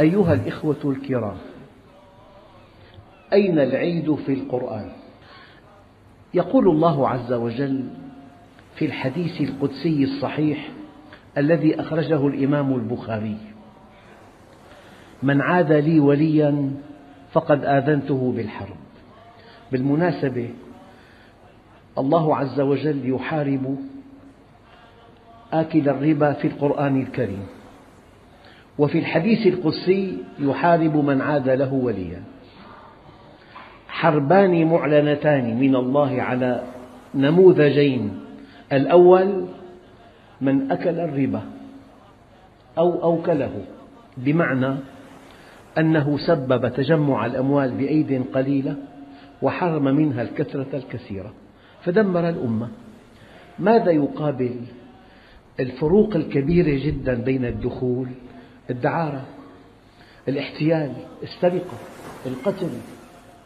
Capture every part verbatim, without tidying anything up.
أيها الإخوة الكرام، أين العيد في القرآن؟ يقول الله عز وجل في الحديث القدسي الصحيح الذي أخرجه الإمام البخاري: من عاد لي وليا فقد آذنته بالحرب. بالمناسبة الله عز وجل يحارب آكل الربا في القرآن الكريم، وفي الحديث القدسي يحارب من عاد له وليا. حربان معلنتان من الله على نموذجين: الأول من أكل الربا أو أوكله، بمعنى أنه سبب تجمع الأموال بأيد قليلة وحرم منها الكثرة الكثيرة فدمر الأمة. ماذا يقابل الفروق الكبيرة جدا بين الدخول؟ الدعارة، الاحتيال، السرقة، القتل،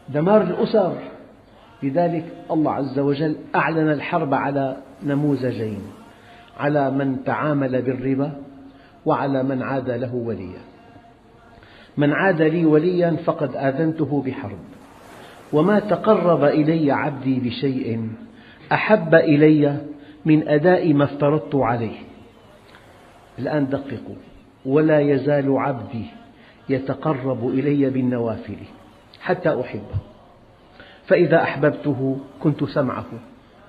دمار الأسر. لذلك الله عز وجل أعلن الحرب على نموذجين: على من تعامل بالربا وعلى من عاد له وليا. من عاد لي وليا فقد آذنته بحرب، وما تقرب إلي عبدي بشيء أحب إلي من أداء ما افترضت عليه. الآن دققوا: ولا يزال عبدي يتقرب إلي بالنوافل حتى أحبه، فإذا أحببته كنت سمعه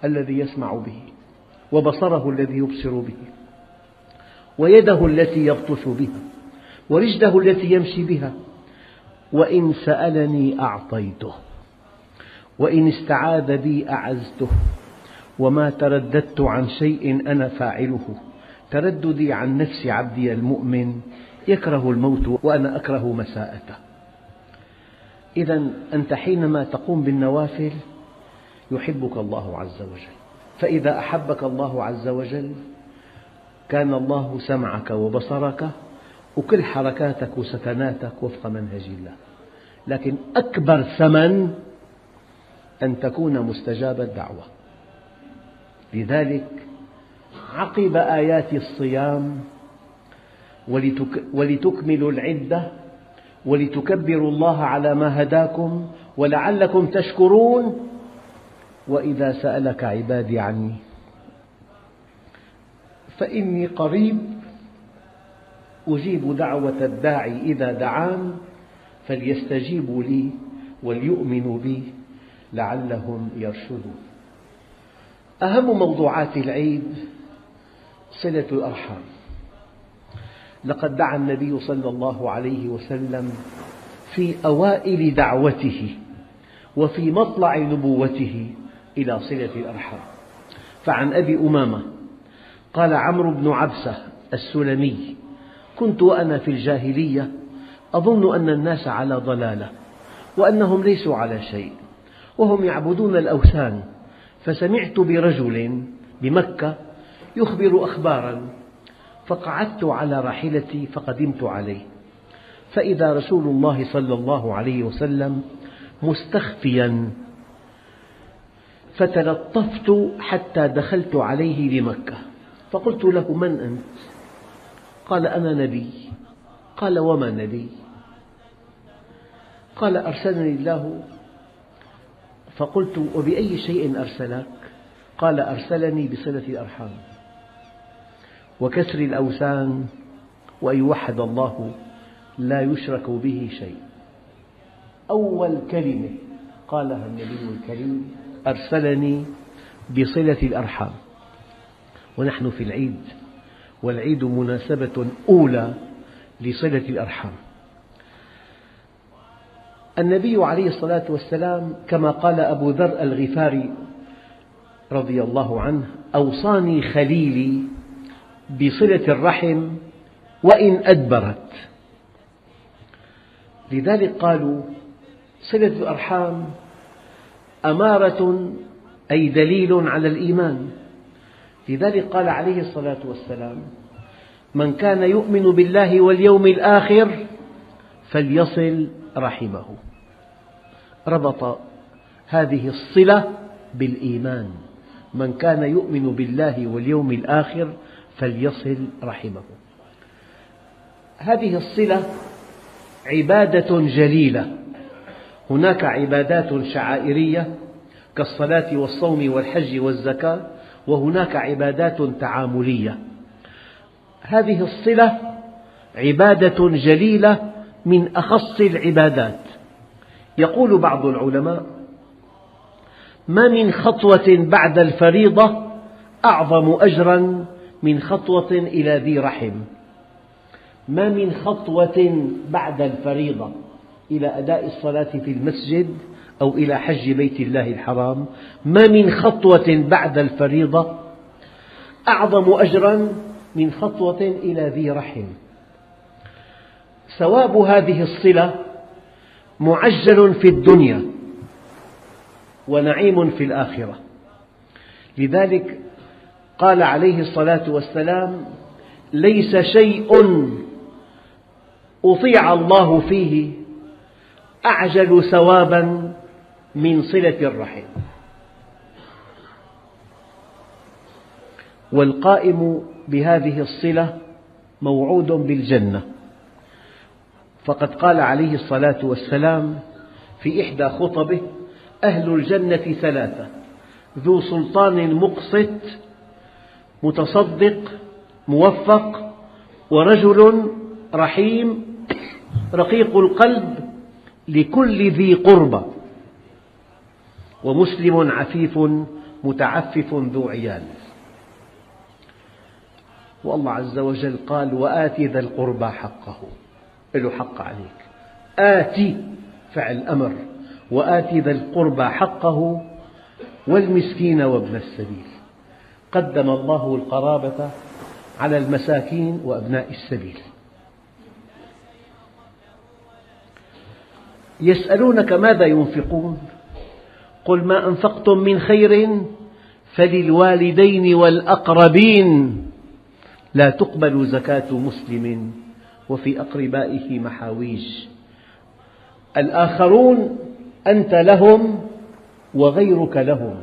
الذي يسمع به، وبصره الذي يبصر به، ويده التي يبطش بها، ورجله التي يمشي بها، وإن سألني أعطيته، وإن استعاذ بي أعزته، وما ترددت عن شيء أنا فاعله. ترددي عن نفس عبدي المؤمن يكره الموت وأنا أكره مساءته. إذا أنت حينما تقوم بالنوافل يحبك الله عز وجل، فإذا أحبك الله عز وجل كان الله سمعك وبصرك، وكل حركاتك وسكناتك وفق منهج الله. لكن أكبر ثمن أن تكون مستجاب الدعوة. لذلك عقب آيات الصيام: ولتكملوا العدة ولتكبروا الله على ما هداكم ولعلكم تشكرون، وإذا سألك عبادي عني فإني قريب أجيب دعوة الداعي إذا دعان فليستجيبوا لي وليؤمنوا بي لعلهم يرشدون. أهم موضوعات العيد صلة الأرحام. لقد دعا النبي صلى الله عليه وسلم في أوائل دعوته وفي مطلع نبوته إلى صلة الأرحام. فعن أبي أمامة قال: عمرو بن عبسة السلمي: كنت وأنا في الجاهلية أظن أن الناس على ضلالة وأنهم ليسوا على شيء وهم يعبدون الأوثان، فسمعت برجل بمكة يخبر أخبارا، فقعدت على راحلتي فقدمت عليه، فإذا رسول الله صلى الله عليه وسلم مستخفيا، فتلطفت حتى دخلت عليه لمكة، فقلت له: من أنت؟ قال: أنا نبي. قال: وما نبي؟ قال: أرسلني الله. فقلت: وبأي شيء أرسلك؟ قال: أرسلني بصلة الأرحام وكسر الأوثان وأن يوحد الله لا يشرك به شيء. أول كلمة قالها النبي الكريم: أرسلني بصلة الأرحام. ونحن في العيد، والعيد مناسبة أولى لصلة الأرحام. النبي عليه الصلاة والسلام كما قال أبو ذر الغفاري رضي الله عنه: أوصاني خليلي بصلة الرحم وإن أدبرت. لذلك قالوا صلة الأرحام أمارة أي دليل على الإيمان. لذلك قال عليه الصلاة والسلام: من كان يؤمن بالله واليوم الآخر فليصل رحمه. ربط هذه الصلة بالإيمان: من كان يؤمن بالله واليوم الآخر فليصل رحمه. هذه الصلة عبادة جليلة. هناك عبادات شعائرية كالصلاة والصوم والحج والزكاة، وهناك عبادات تعاملية. هذه الصلة عبادة جليلة من أخص العبادات. يقول بعض العلماء: ما من خطوة بعد الفريضة أعظم أجراً من خطوة إلى ذي رحم. ما من خطوة بعد الفريضة إلى أداء الصلاة في المسجد أو إلى حج بيت الله الحرام، ما من خطوة بعد الفريضة أعظم أجراً من خطوة إلى ذي رحم. ثواب هذه الصلة معجل في الدنيا ونعيم في الآخرة. لذلك قال عليه الصلاة والسلام: ليس شيء أطيع الله فيه أعجل ثوابا من صلة الرحم. والقائم بهذه الصلة موعود بالجنة، فقد قال عليه الصلاة والسلام في إحدى خطبه: أهل الجنة ثلاثة: ذو سلطان مقسط، متصدق موفق، ورجل رحيم رقيق القلب لكل ذي قربى، ومسلم عفيف متعفف ذو عيال. والله عز وجل قال: وآت ذا القربى حقه، له حق عليك. آتي فعل أمر، وآت ذا القربى حقه والمسكين وابن السبيل. قدم الله القرابة على المساكين وأبناء السبيل. يسألونك ماذا ينفقون؟ قل ما أنفقتم من خير فللوالدين والأقربين، لا تقبل زكاة مسلم وفي أقربائه محاويج، الآخرون أنت لهم وغيرك لهم،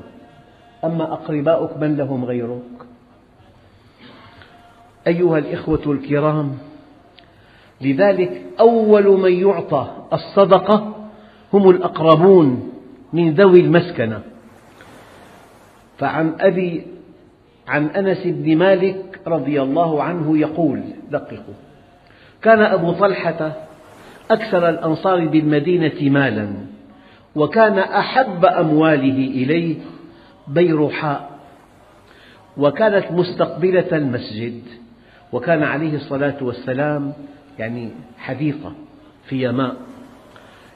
أما أقرباؤك من لهم غيرك؟ أيها الإخوة الكرام، لذلك أول من يعطى الصدقة هم الأقربون من ذوي المسكنة. فعن أبي عن أنس بن مالك رضي الله عنه يقول، دققوا: كان أبو طلحة أكثر الأنصار بالمدينة مالا، وكان أحب أمواله إليه بيرحاء، وكانت مستقبلة المسجد، وكان عليه الصلاة والسلام يعني حديقة فيها ماء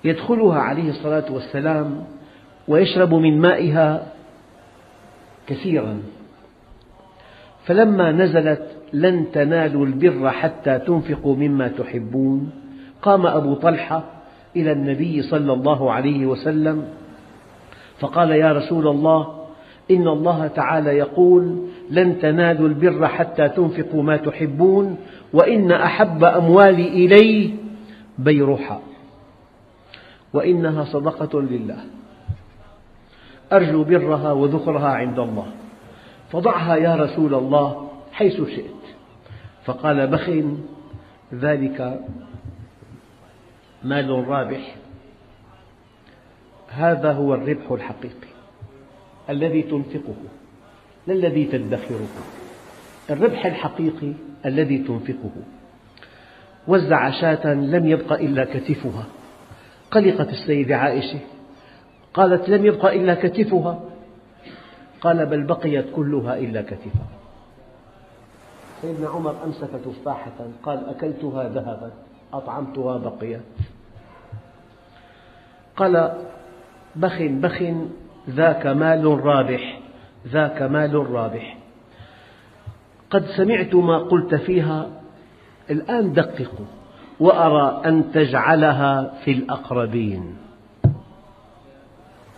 يدخلها عليه الصلاة والسلام ويشرب من مائها كثيرا. فلما نزلت: لن تنالوا البر حتى تنفقوا مما تحبون، قام أبو طلحة إلى النبي صلى الله عليه وسلم فقال: يا رسول الله، إن الله تعالى يقول: لن تنالوا البر حتى تنفقوا ما تحبون، وإن أحب أموالي إلي بيرحاء، وإنها صدقة لله، أرجو برها وذخرها عند الله، فضعها يا رسول الله حيث شئت. فقال: بخ، ذلك مال رابح. هذا هو الربح الحقيقي الذي تنفقه، لا الذي تدخره. الربح الحقيقي الذي تنفقه. وزع شاة لم يبق إلا كتفها، قلقت السيدة عائشة، قالت: لم يبق إلا كتفها، قال: بل بقيت كلها إلا كتفها. سيدنا عمر أمسك تفاحة قال: أكلتها ذهبت، أطعمتها بقيت. قال: بخ بخ، ذاك مال رابح، ذاك مال رابح. قد سمعت ما قلت فيها، الآن دققوا: وأرى أن تجعلها في الأقربين.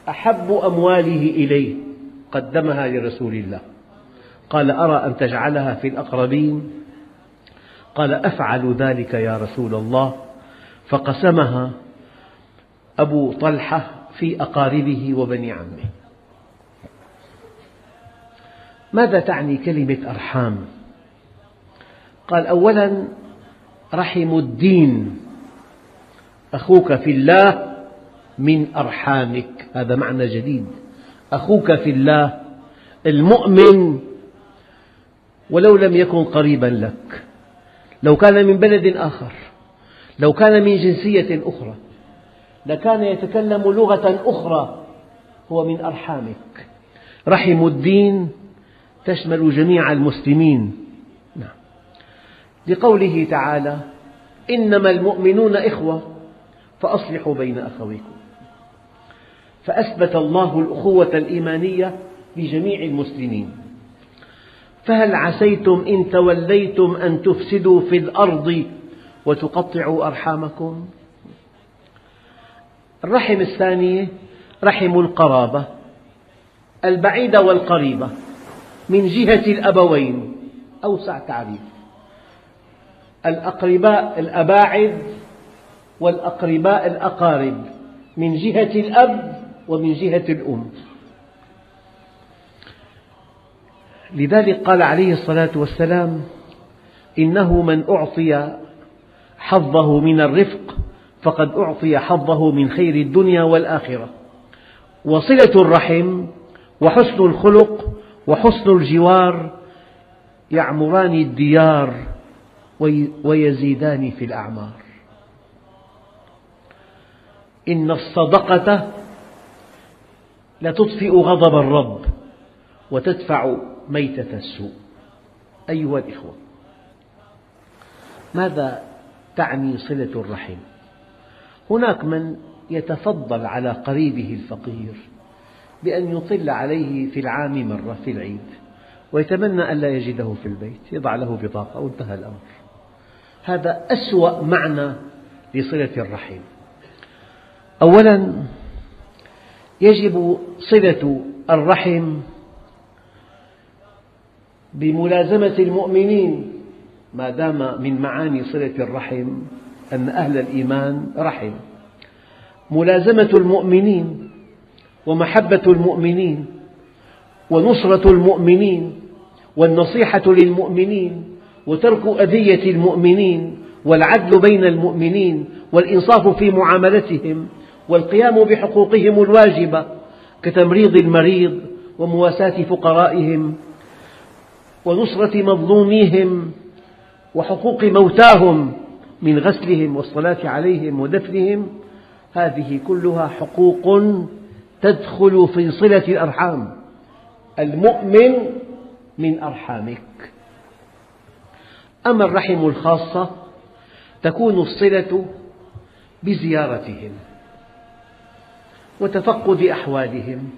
أحب أمواله إليه قدمها لرسول الله، قال: أرى أن تجعلها في الأقربين. قال: أفعل ذلك يا رسول الله. فقسمها أبو طلحة في أقاربه وبني عمه. ماذا تعني كلمة أرحام؟ قال: أولاً رحم الدين، أخوك في الله من أرحامك. هذا معنى جديد، أخوك في الله. المؤمن ولو لم يكن قريبا لك، لو كان من بلد آخر، لو كان من جنسية أخرى، لكان يتكلم لغة أخرى، هو من أرحامك. رحم الدين تشمل جميع المسلمين. لقوله تعالى إنما المؤمنون إخوة فأصلحوا بين أخويكم، فأثبت الله الأخوة الإيمانية لجميع المسلمين. فهل عسيتم إن توليتم أن تفسدوا في الأرض وتقطعوا أرحامكم؟ الرحم الثانية رحم القرابة، البعيدة والقريبة من جهة الأبوين، أوسع تعريف. الأقرباء الأباعد والأقرباء الأقارب من جهة الأب ومن جهة الأم. لذلك قال عليه الصلاة والسلام إنه من أعطي حظه من الرفق فقد أعطي حظه من خير الدنيا والآخرة. وصلة الرحم وحسن الخلق وحسن الجوار يعمران الديار ويزيدان في الأعمار. إن الصدقة لتطفئ غضب الرب وتدفع ميتة السوء. أيها الإخوة، ماذا تعني صلة الرحم؟ هناك من يتفضل على قريبه الفقير بأن يطل عليه في العام مرة في العيد، ويتمنى ألا يجده في البيت، يضع له بطاقة وانتهى الأمر. هذا أسوأ معنى لصلة الرحم. أولاً يجب صلة الرحم بملازمة المؤمنين، ما دام من معاني صلة الرحم أن أهل الإيمان رحم. ملازمة المؤمنين ومحبة المؤمنين ونصرة المؤمنين والنصيحة للمؤمنين وترك أذية المؤمنين والعدل بين المؤمنين والإنصاف في معاملتهم والقيام بحقوقهم الواجبة كتمريض المريض ومواساة فقرائهم ونصرة مظلوميهم وحقوق موتاهم من غسلهم والصلاة عليهم ودفنهم، هذه كلها حقوق تدخل في صلة الأرحام. المؤمن من أرحامك. أما الرحم الخاصة تكون الصلة بزيارتهم وتفقد أحوالهم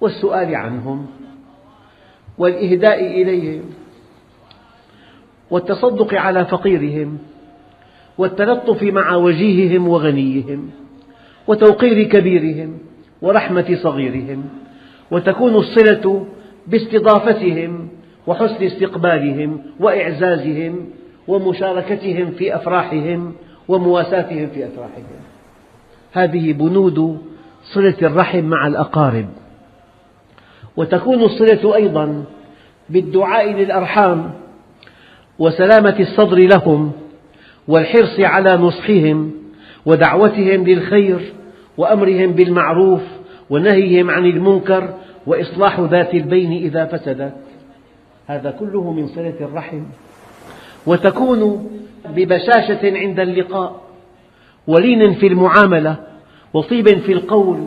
والسؤال عنهم والإهداء إليهم والتصدق على فقيرهم والتلطف مع وجيههم وغنيهم وتوقير كبيرهم ورحمة صغيرهم. وتكون الصلة باستضافتهم وحسن استقبالهم وإعزازهم ومشاركتهم في أفراحهم ومواساتهم في أفراحهم. هذه بنود صلة الرحم مع الأقارب. وتكون الصلة أيضا بالدعاء للأرحام وسلامة الصدر لهم والحرص على نصحهم ودعوتهم للخير وأمرهم بالمعروف ونهيهم عن المنكر وإصلاح ذات البين إذا فسدت. هذا كله من صلة الرحم. وتكون ببشاشة عند اللقاء ولين في المعاملة وطيب في القول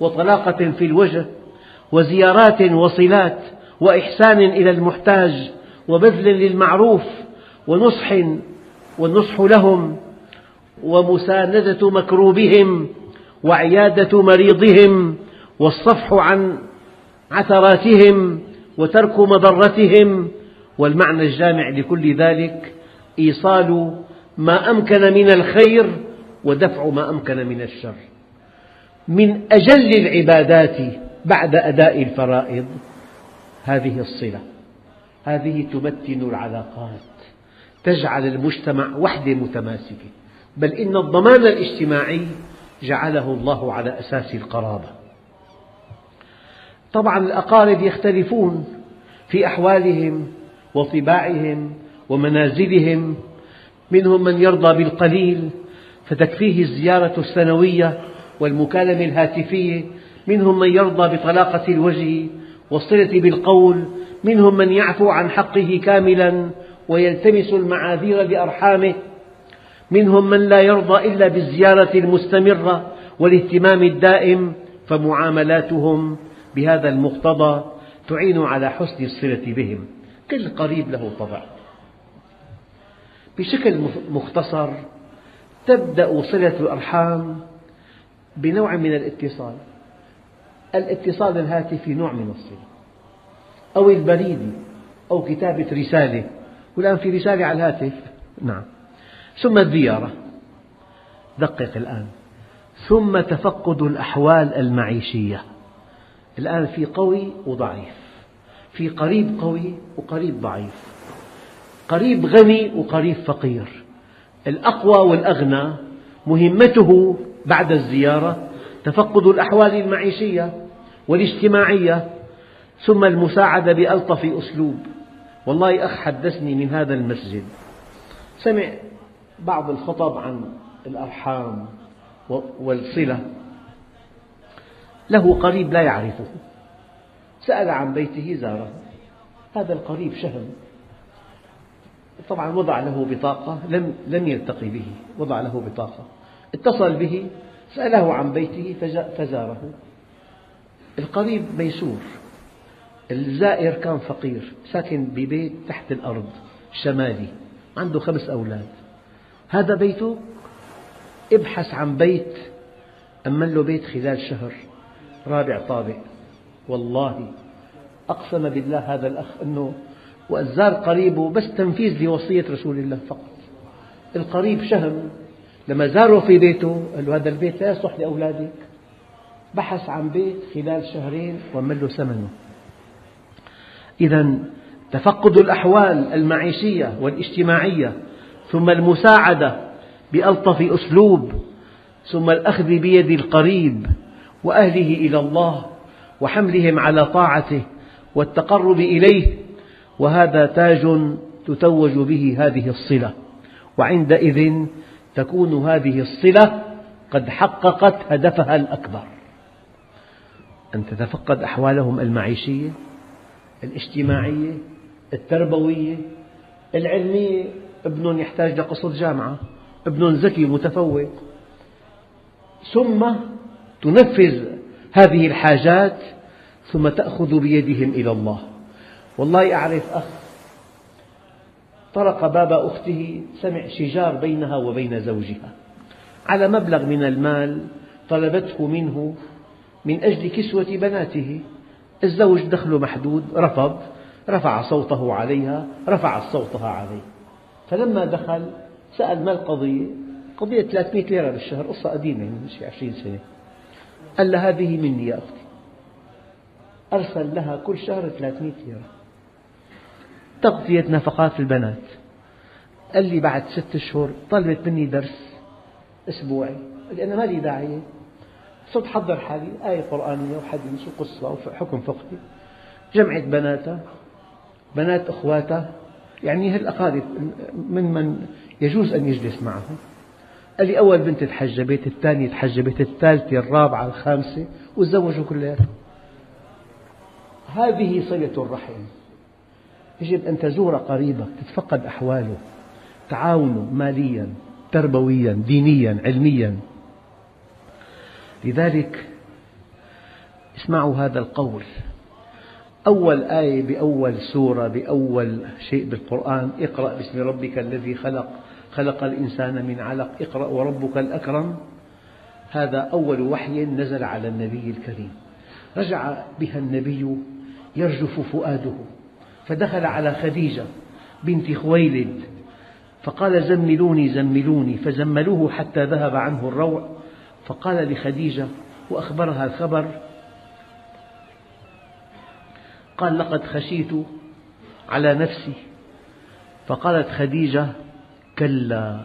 وطلاقة في الوجه وزيارات وصلات وإحسان إلى المحتاج وبذل للمعروف ونصح والنصح لهم ومساندة مكروبهم وعيادة مريضهم والصفح عن عثراتهم وترك مضرتهم. والمعنى الجامع لكل ذلك إيصال ما أمكن من الخير ودفع ما أمكن من الشر. من أجل العبادات بعد أداء الفرائض هذه الصلة، هذه تمتن العلاقات، تجعل المجتمع وحدة متماسكة. بل إن الضمان الاجتماعي جعله الله على أساس القرابة. طبعا الأقارب يختلفون في أحوالهم وطباعهم ومنازلهم، منهم من يرضى بالقليل فتكفيه الزيارة السنوية والمكالمة الهاتفية. منهم من يرضى بطلاقة الوجه والصلة بالقول، منهم من يعفو عن حقه كاملا ويلتمس المعاذير لأرحامه، منهم من لا يرضى إلا بالزيارة المستمرة والاهتمام الدائم. فمعاملاتهم بهذا المقتضى تعين على حسن الصلة بهم. كل قريب له طبع. بشكل مختصر، تبدأ صلة الأرحام بنوع من الاتصال. الاتصال الهاتفي نوع من الصلة، أو البريدي، أو كتابة رسالة، والآن في رسالة على الهاتف. نعم. ثم الزيارة. دقق الآن. ثم تفقد الأحوال المعيشية. الآن في قوي وضعيف، في قريب قوي وقريب ضعيف، قريب غني وقريب فقير. الأقوى والأغنى مهمته بعد الزيارة تفقد الأحوال المعيشية والاجتماعية، ثم المساعدة بألطف أسلوب. والله أخ حدثني من هذا المسجد، سمع بعض الخطب عن الأرحام والصلة، له قريب لا يعرفه، سأل عن بيته زاره، هذا القريب شهم، طبعا وضع له بطاقة، لم لم يلتقي به، وضع له بطاقة، اتصل به، سأله عن بيته فزاره. القريب ميسور، الزائر كان فقير، ساكن ببيت تحت الأرض شمالي، عنده خمس أولاد، هذا بيته، ابحث عن بيت، أمن له بيت خلال شهر، رابع طابق. والله أقسم بالله هذا الأخ أنه وأزار قريبه بس تنفيذ لوصية رسول الله فقط. القريب شهم، لما زاره في بيته قال له هذا البيت لا يصلح لأولادك، بحث عن بيت خلال شهرين وأمن له ثمنه. إذا تفقد الأحوال المعيشية والاجتماعية، ثم المساعدة بألطف أسلوب، ثم الأخذ بيد القريب وأهله إلى الله وحملهم على طاعته والتقرب إليه، وهذا تاج تتوج به هذه الصلة، وعندئذ تكون هذه الصلة قد حققت هدفها الأكبر، أن تتفقد أحوالهم المعيشية، الاجتماعية، التربوية، العلمية، ابن يحتاج لقصة جامعة، ابن ذكي متفوق، ثم تنفذ هذه الحاجات، ثم تأخذ بيدهم إلى الله. والله أعرف أخ طرق باب أخته، سمع شجار بينها وبين زوجها على مبلغ من المال طلبته منه من أجل كسوة بناته، الزوج دخله محدود، رفض، رفع صوته عليها، رفعت صوتها عليه، فلما دخل سأل ما القضية؟ قضية ثلاثمئة ليرة بالشهر، قصة قديمة من عشرين سنة. قال لها هذه مني يا أختي، أرسل لها كل شهر ثلاثمئة ليرة تغطية نفقات البنات. قال لي بعد ست أشهر طلبت مني درس أسبوعي، قال لي أنا ما لي داعية، صرت حضر حالي آية قرآنية وحديث وقصة وحكم فقهي، جمعت بناتها، بنات أخواتها، يعني هالأقارب ممن يجوز أن يجلس معه. قال لي أول بنت تحجبت، الثانية تحجبت، الثالثة، الرابعة، الخامسة، وتزوجوا كلياتهم. هذه صلة الرحم، يجب أن تزور قريبك، تتفقد أحواله، تعاونه ماليا، تربويا، دينيا، علميا. لذلك اسمعوا هذا القول، أول آية بأول سورة بأول شيء بالقرآن، اقرأ باسم ربك الذي خلق، خلق الإنسان من علق، اقرأ وربك الأكرم. هذا أول وحي نزل على النبي الكريم، رجع بها النبي يرجف فؤاده، فدخل على خديجة بنت خويلد فقال زملوني زملوني، فزملوه حتى ذهب عنه الروع، فقال لخديجة وأخبرها الخبر، قال لقد خشيت على نفسي، فقالت خديجة كلا،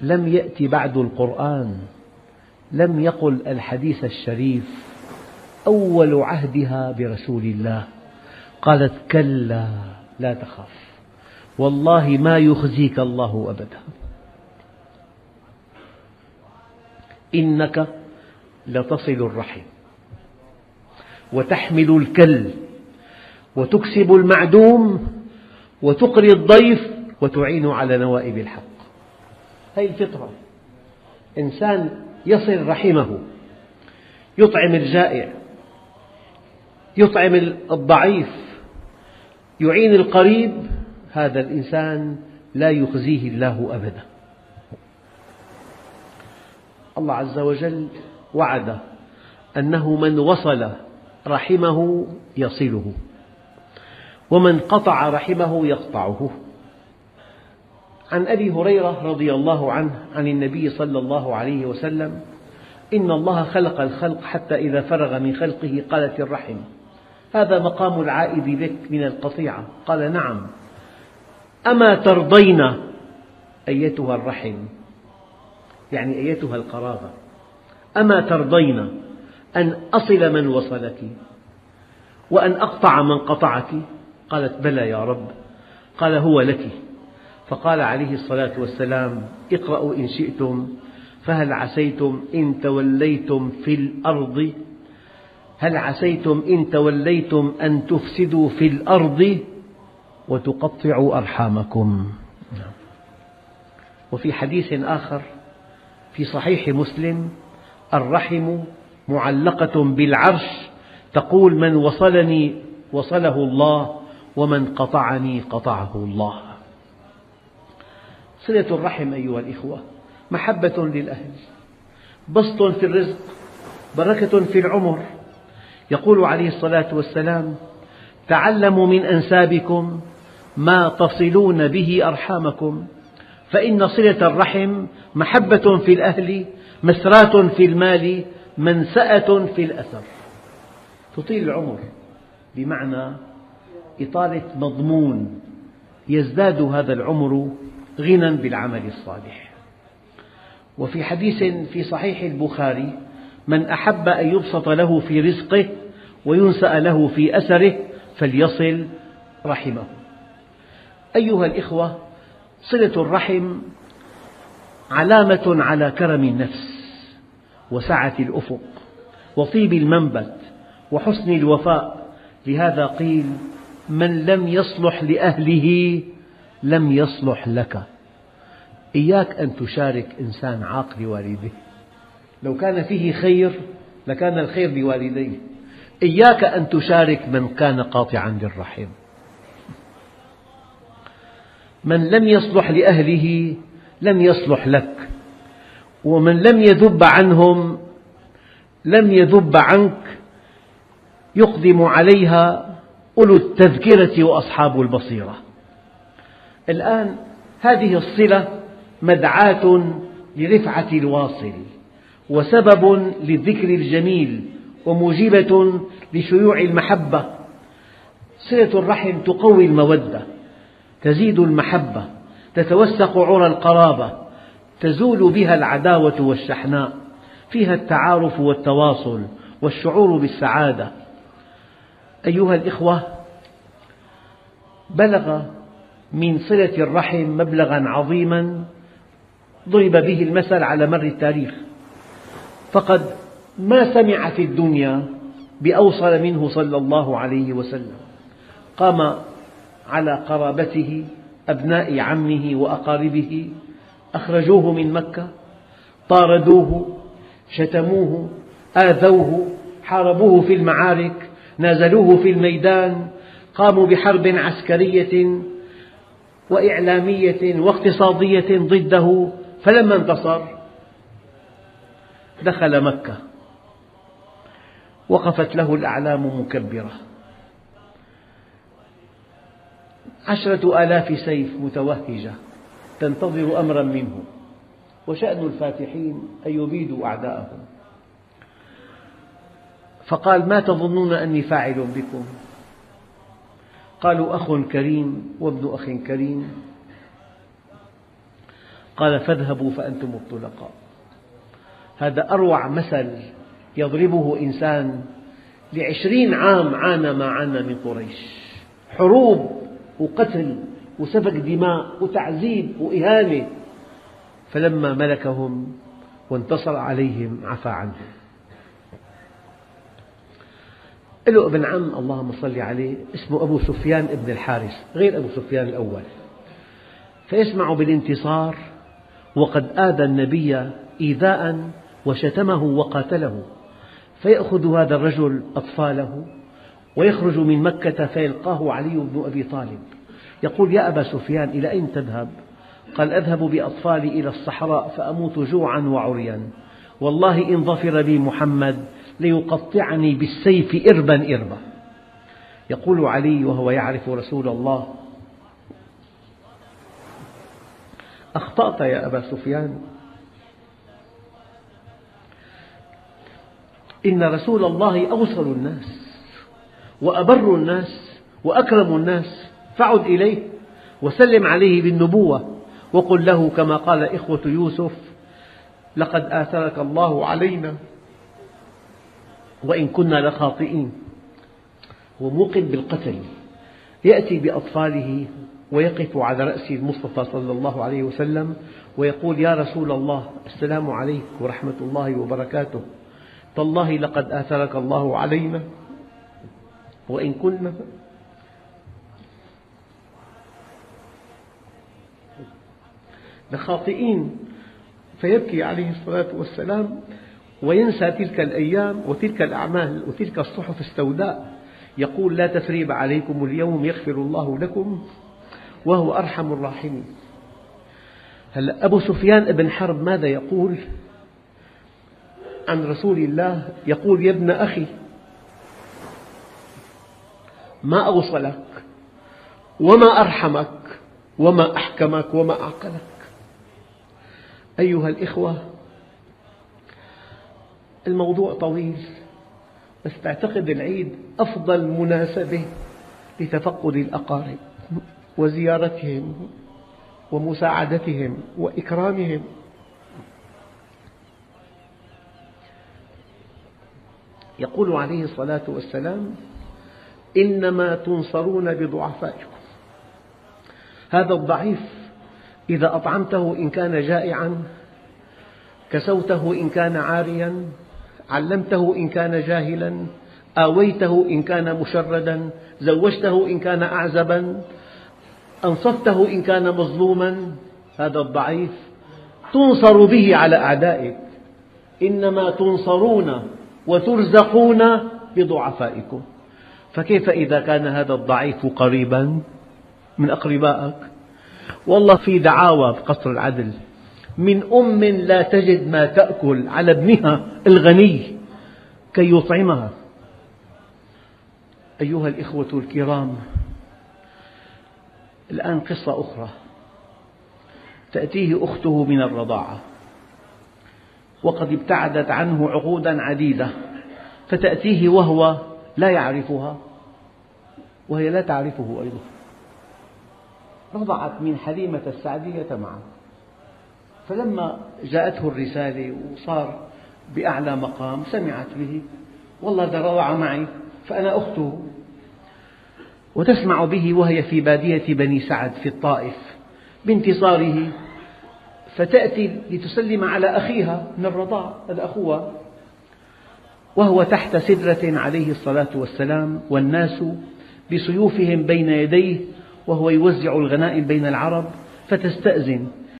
لم يأتي بعد القرآن، لم يقل الحديث الشريف، أول عهدها برسول الله، قالت كلا لا تخف، والله ما يخزيك الله أبدا. إنك لتصل الرحم وتحمل الكل وتكسب المعدوم وتقري الضيف وتعين على نوائب الحق. هذه الفطرة، إنسان يصل رحمه، يطعم الجائع، يطعم الضعيف، يعين القريب، هذا الإنسان لا يخزيه الله أبدا. الله عز وجل وعد أنه من وصل رحمه يصله ومن قطع رحمه يقطعه. عن أبي هريرة رضي الله عنه عن النبي صلى الله عليه وسلم: إن الله خلق الخلق حتى إذا فرغ من خلقه قالت الرحم: هذا مقام العائد لك من القطيعة. قال: نعم. أما ترضين أيتها الرحم، يعني أيتها القرابة، أما ترضين أن أصل من وصلك وأن أقطع من قطعك؟ قالت: بلى يا رب. قال: هو لك. فقال عليه الصلاة والسلام: اقرأوا إن شئتم، فهل عسيتم إن توليتم في الأرض هل عسيتم إن توليتم أن تفسدوا في الأرض وتقطعوا أرحامكم. وفي حديث آخر في صحيح مسلم: الرحم معلقة بالعرش تقول: من وصلني وصله الله ومن قطعني قطعه الله. صلة الرحم أيها الإخوة، محبة للأهل، بسط في الرزق، بركة في العمر. يقول عليه الصلاة والسلام: تعلموا من أنسابكم ما تصلون به أرحامكم، فإن صلة الرحم محبة في الأهل، مسرات في المال، منسأة في الأثر. تطيل العمر بمعنى إطالة مضمون، يزداد هذا العمر غنى بالعمل الصالح. وفي حديث في صحيح البخاري: من أحب أن يبسط له في رزقه وينسأ له في أثره فليصل رحمه. أيها الإخوة، صلة الرحم علامة على كرم النفس وسعة الأفق وطيب المنبت وحسن الوفاء، لهذا قيل: من لم يصلح لأهله لم يصلح لك. إياك أن تشارك إنسان عاق لوالديه، لو كان فيه خير لكان الخير لوالديه. إياك أن تشارك من كان قاطعا للرحم. من لم يصلح لأهله لم يصلح لك، ومن لم يذب عنهم لم يذب عنك. يقدم عليها أولو التذكرة وأصحاب البصيرة. الآن هذه الصلة مدعاة لرفعة الواصل، وسبب للذكر الجميل، وموجبة لشيوع المحبة. صلة الرحم تقوي المودة، تزيد المحبة، تتوسق عرى القرابة، تزول بها العداوة والشحناء، فيها التعارف والتواصل والشعور بالسعادة. أيها الإخوة، بلغ من صلة الرحم مبلغا عظيما ضرب به المثل على مر التاريخ، فقد ما سمع في الدنيا بأوصل منه صلى الله عليه وسلم. قام على قرابته، أبناء عمه وأقاربه، أخرجوه من مكة، طاردوه، شتموه، آذوه، حاربوه في المعارك، نازلوه في الميدان، قاموا بحرب عسكرية وإعلامية واقتصادية ضده، فلما انتصر دخل مكة، وقفت له الأعلام مكبرة، عشرة آلاف سيف متوهجة تنتظر أمرا منه، وشأن الفاتحين أن يبيدوا أعداءهم. فقال: ما تظنون أني فاعل بكم؟ قالوا: أخ كريم وابن أخ كريم. قال: فاذهبوا فأنتم الطلقاء. هذا أروع مثل يضربه إنسان لعشرين عام عانى ما عانى من قريش، حروب وقتل وسفك دماء وتعذيب وإهانة، فلما ملكهم وانتصر عليهم، عفى عنهم. له ابن عم اللهم صل عليه اسمه أبو سفيان بن الحارث غير أبو سفيان الأول، فيسمع بالانتصار وقد آذى النبي إيذاء وشتمه وقاتله، فيأخذ هذا الرجل أطفاله ويخرج من مكة فيلقاه علي بن أبي طالب يقول: يا أبا سفيان إلى أين تذهب؟ قال: أذهب بأطفالي إلى الصحراء فأموت جوعا وعريا، والله إن ظفر بي محمد ليقطعني بالسيف إربا إربا. يقول علي وهو يعرف رسول الله: أخطأت يا أبا سفيان، إن رسول الله أوصل الناس وأبر الناس وأكرم الناس، فعد إليه وسلم عليه بالنبوة وقل له كما قال إخوة يوسف: لقد آثرك الله علينا وإن كنا لخاطئين. هو موقن بالقتل، يأتي بأطفاله ويقف على رأس المصطفى صلى الله عليه وسلم ويقول: يا رسول الله السلام عليك ورحمة الله وبركاته، تالله لقد آثرك الله علينا وإن كنا. لخاطئين، فيبكي عليه الصلاة والسلام وينسى تلك الأيام وتلك الأعمال وتلك الصحف السوداء، يقول: لا تثريب عليكم اليوم يغفر الله لكم وهو أرحم الراحمين. هلأ أبو سفيان بن حرب ماذا يقول عن رسول الله؟ يقول: يا ابن أخي ما أوصلك وما أرحمك وما أحكمك وما أعقلك. أيها الإخوة، الموضوع طويل، بس أعتقد العيد أفضل مناسبة لتفقد الأقارب وزيارتهم ومساعدتهم وإكرامهم. يقول عليه الصلاة والسلام: إنما تنصرون بضعفائكم. هذا الضعيف إذا أطعمته إن كان جائعا، كسوته إن كان عاريا، علمته إن كان جاهلا، آويته إن كان مشردا، زوجته إن كان أعزبا، أنصفته إن كان مظلوما، هذا الضعيف تنصر به على أعدائك. إنما تنصرون وترزقون بضعفائكم، فكيف إذا كان هذا الضعيف قريبا من أقربائك؟ والله في دعاوى في قصر العدل من أم لا تجد ما تأكل على ابنها الغني كي يطعمها. أيها الإخوة الكرام، الآن قصة أخرى. تأتيه أخته من الرضاعة وقد ابتعدت عنه عقودا عديدة، فتأتيه وهو لا يعرفها وهي لا تعرفه أيضا. رضعت من حليمة السعدية معه، فلما جاءته الرسالة وصار بأعلى مقام سمعت به: والله ده رضع معي فأنا أخته. وتسمع به وهي في بادية بني سعد في الطائف بانتصاره، فتأتي لتسلم على أخيها من الرضاع، هذا أخوها، وهو تحت سدرة عليه الصلاة والسلام والناس بسيوفهم بين يديه وهو يوزع الغنائم بين العرب، فتستأذن